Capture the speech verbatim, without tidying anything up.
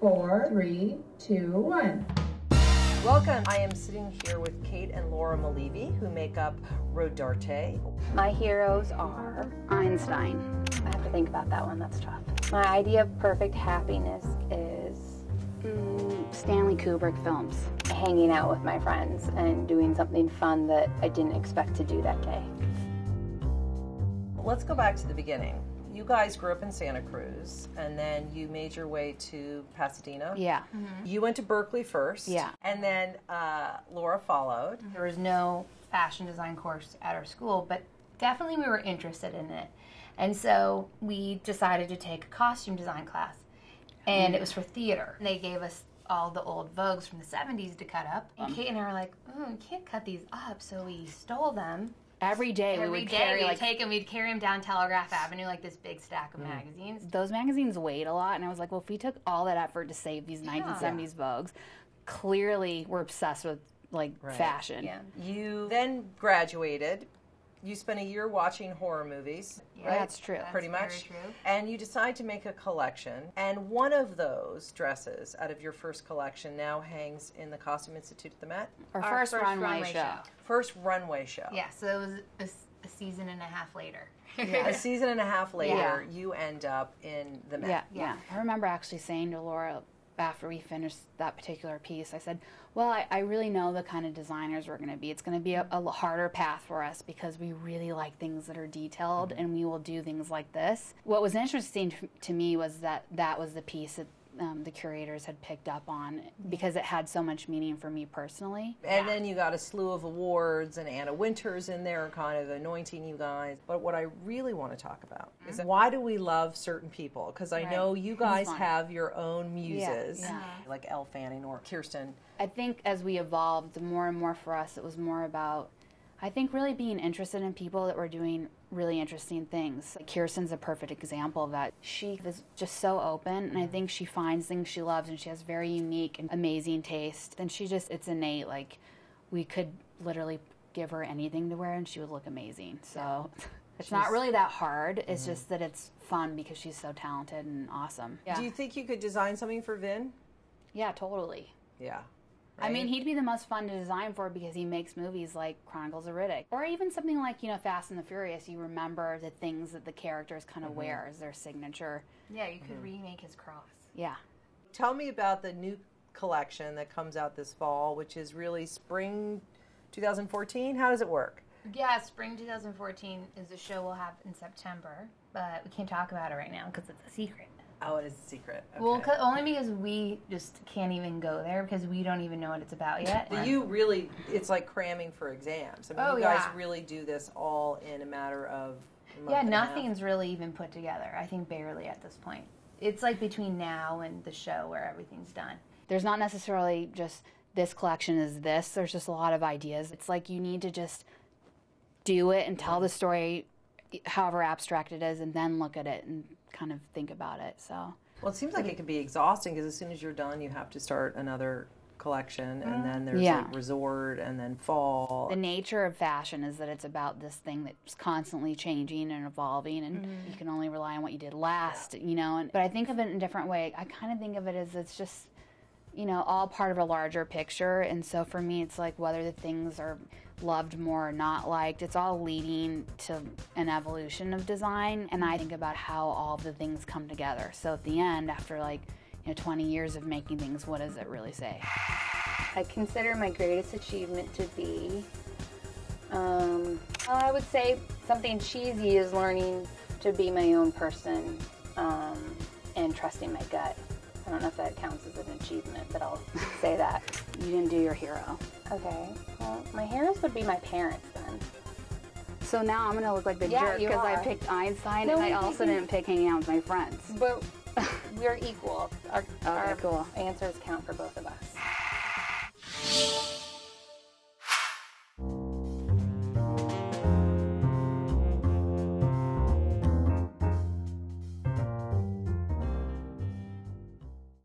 four, three, two, one. Welcome. I am sitting here with Kate and Laura Mulleavy, who make up Rodarte. My heroes are Einstein. I have to think about that one. That's tough. My idea of perfect happiness is mm, Stanley Kubrick films. Hanging out with my friends and doing something fun that I didn't expect to do that day. Let's go back to the beginning. You guys grew up in Santa Cruz, and then you made your way to Pasadena. Yeah. Mm-hmm. You went to Berkeley first. Yeah. And then uh, Laura followed. There was no fashion design course at our school, but definitely we were interested in it. And so we decided to take a costume design class, and it was for theater. And they gave us all the old Vogues from the seventies to cut up. And Kate and I were like, oh, we can't cut these up, so we stole them. Every day Every we would day carry, we'd like, take them, we'd carry them down Telegraph Avenue, like this big stack of mm. magazines. Those magazines weighed a lot, and I was like, well, if we took all that effort to save these yeah. nineteen seventies Vogues, clearly we're obsessed with, like, right. fashion. Yeah. You then graduated. You spent a year watching horror movies, yeah, right? That's true. That's Pretty much. True. And you decide to make a collection, and one of those dresses out of your first collection now hangs in the Costume Institute at the Met. Our, Our first, first runway, runway show. show. First runway show. Yeah, so it was a, a season and a half later. Yeah. A season and a half later, yeah. you end up in the Met. Yeah, yeah. I remember actually saying to Laura, after we finished that particular piece, I said, well, I, I really know the kind of designers we're going to be. It's going to be a, a harder path for us because we really like things that are detailed and we will do things like this. What was interesting to me was that that was the piece that um, the curators had picked up on because it had so much meaning for me personally. And yeah. then you got a slew of awards and Anna Winters in there kind of anointing you guys. But what I really want to talk about mm-hmm. is why do we love certain people? Because I right. know you guys have your own muses, yeah. Yeah. like Elle Fanning or Kirsten. I think as we evolved, more and more for us, it was more about, I think, really being interested in people that were doing really interesting things. Like Kirsten's a perfect example of that. She is just so open, and I think she finds things she loves, and she has very unique and amazing taste. And she just, it's innate. Like, we could literally give her anything to wear, and she would look amazing. So yeah. it's she's, not really that hard. It's mm-hmm. just that it's fun because she's so talented and awesome. Yeah. Do you think you could design something for Vin? Yeah, totally. Yeah. Right? I mean, he'd be the most fun to design for because he makes movies like Chronicles of Riddick. Or even something like, you know, Fast and the Furious. You remember the things that the characters kind of mm-hmm. wear as their signature. Yeah, you could mm-hmm. remake his cross. Yeah. Tell me about the new collection that comes out this fall, which is really spring twenty fourteen. How does it work? Yeah, spring twenty fourteen is a show we'll have in September, but we can't talk about it right now because it's a secret. Oh, it is a secret. Okay. Well, only because we just can't even go there because we don't even know what it's about yet. But you really, it's like cramming for exams. I mean, oh, you guys yeah. really do this all in a matter of a month. Yeah, nothing's really even put together. I think barely at this point. It's like between now and the show where everything's done. There's not necessarily just this collection is this. There's just a lot of ideas. It's like you need to just do it and tell the story however abstract it is, and then look at it and kind of think about it. So well, it seems like it could be exhausting because as soon as you're done, you have to start another collection, and then there's yeah. like resort, and then fall. The nature of fashion is that it's about this thing that's constantly changing and evolving, and mm-hmm. you can only rely on what you did last, yeah. you know. And, but I think of it in a different way. I kind of think of it as it's just, you know, all part of a larger picture. And so for me, it's like whether the things are loved more or not liked, it's all leading to an evolution of design. And I think about how all the things come together. So at the end, after like, you know, twenty years of making things, what does it really say? I consider my greatest achievement to be, um, I would say something cheesy is learning to be my own person um, and trusting my gut. I don't know if that counts as an achievement, but I'll say that. You didn't do your hero. Okay. Well, my heroes would be my parents then. So now I'm going to look like the yeah, jerk because I picked Einstein no, and I also didn't. didn't pick hanging out with my friends. But we're equal. Our, okay, our cool. answers count for both of us.